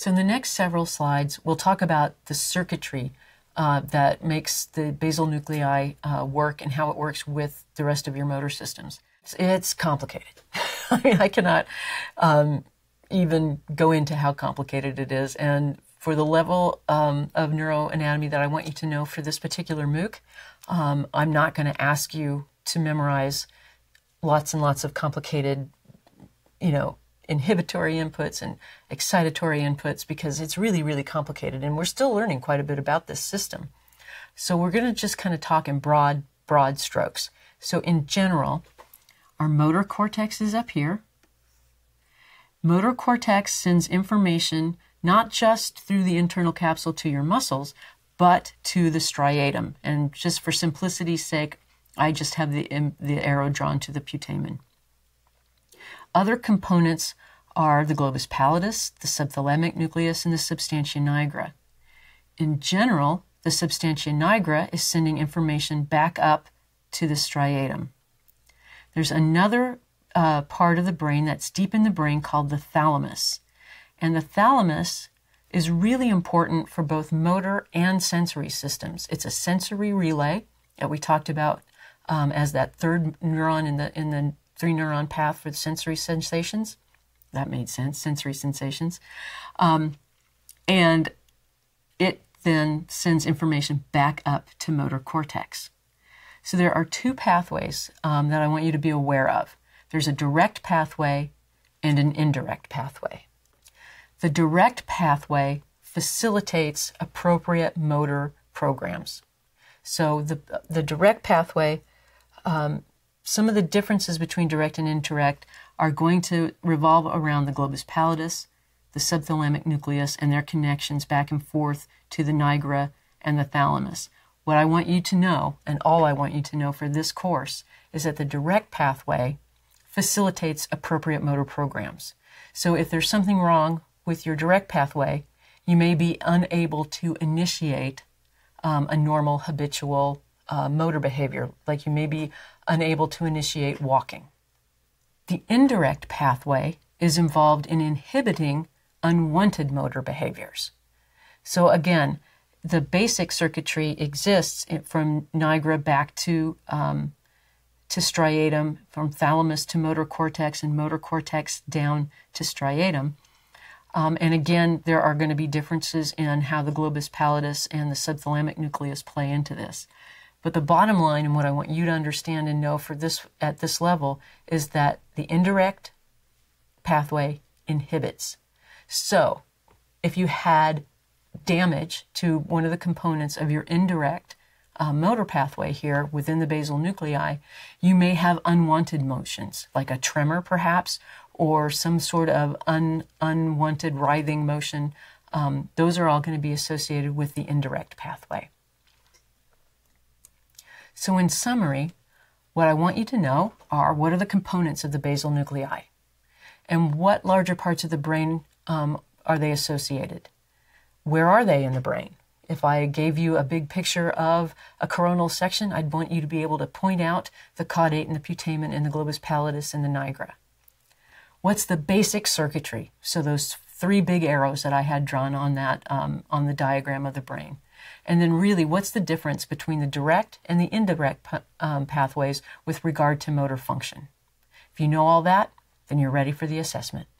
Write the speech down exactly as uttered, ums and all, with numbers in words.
So in the next several slides, we'll talk about the circuitry uh, that makes the basal nuclei uh, work and how it works with the rest of your motor systems. It's, it's complicated. I mean, I cannot um, even go into how complicated it is. And for the level um, of neuroanatomy that I want you to know for this particular MOOC, um, I'm not going to ask you to memorize lots and lots of complicated, you know, inhibitory inputs and excitatory inputs, because it's really, really complicated. And we're still learning quite a bit about this system. So we're going to just kind of talk in broad, broad strokes. So in general, our motor cortex is up here. Motor cortex sends information not just through the internal capsule to your muscles, but to the striatum. And just for simplicity's sake, I just have the, the arrow drawn to the putamen. Other components are the globus pallidus, the subthalamic nucleus, and the substantia nigra. In general, the substantia nigra is sending information back up to the striatum. There's another uh, part of the brain that's deep in the brain called the thalamus. And the thalamus is really important for both motor and sensory systems. It's a sensory relay that we talked about um, as that third neuron in the, in the three neuron path for the sensory sensations. That made sense, sensory sensations. Um, and it then sends information back up to motor cortex. So there are two pathways um, that I want you to be aware of. There's a direct pathway and an indirect pathway. The direct pathway facilitates appropriate motor programs. So the, the direct pathway, um, some of the differences between direct and indirect are going to revolve around the globus pallidus, the subthalamic nucleus, and their connections back and forth to the nigra and the thalamus. What I want you to know, and all I want you to know for this course, is that the direct pathway facilitates appropriate motor programs. So if there's something wrong with your direct pathway, you may be unable to initiate um, a normal habitual Uh, motor behavior, like you may be unable to initiate walking. The indirect pathway is involved in inhibiting unwanted motor behaviors. So again, the basic circuitry exists from nigra back to, um, to striatum, from thalamus to motor cortex, and motor cortex down to striatum. Um, and again, there are going to be differences in how the globus pallidus and the subthalamic nucleus play into this. But the bottom line, and what I want you to understand and know for this at this level, is that the indirect pathway inhibits. So if you had damage to one of the components of your indirect uh, motor pathway here within the basal nuclei, you may have unwanted motions, like a tremor perhaps, or some sort of un, unwanted writhing motion. Um, those are all going to be associated with the indirect pathway. So in summary, what I want you to know are what are the components of the basal nuclei and what larger parts of the brain um, are they associated? Where are they in the brain? If I gave you a big picture of a coronal section, I'd want you to be able to point out the caudate and the putamen and the globus pallidus and the nigra. What's the basic circuitry? So those three big arrows that I had drawn on that, um, on the diagram of the brain. And then really, what's the difference between the direct and the indirect um, pathways with regard to motor function? If you know all that, then you're ready for the assessment.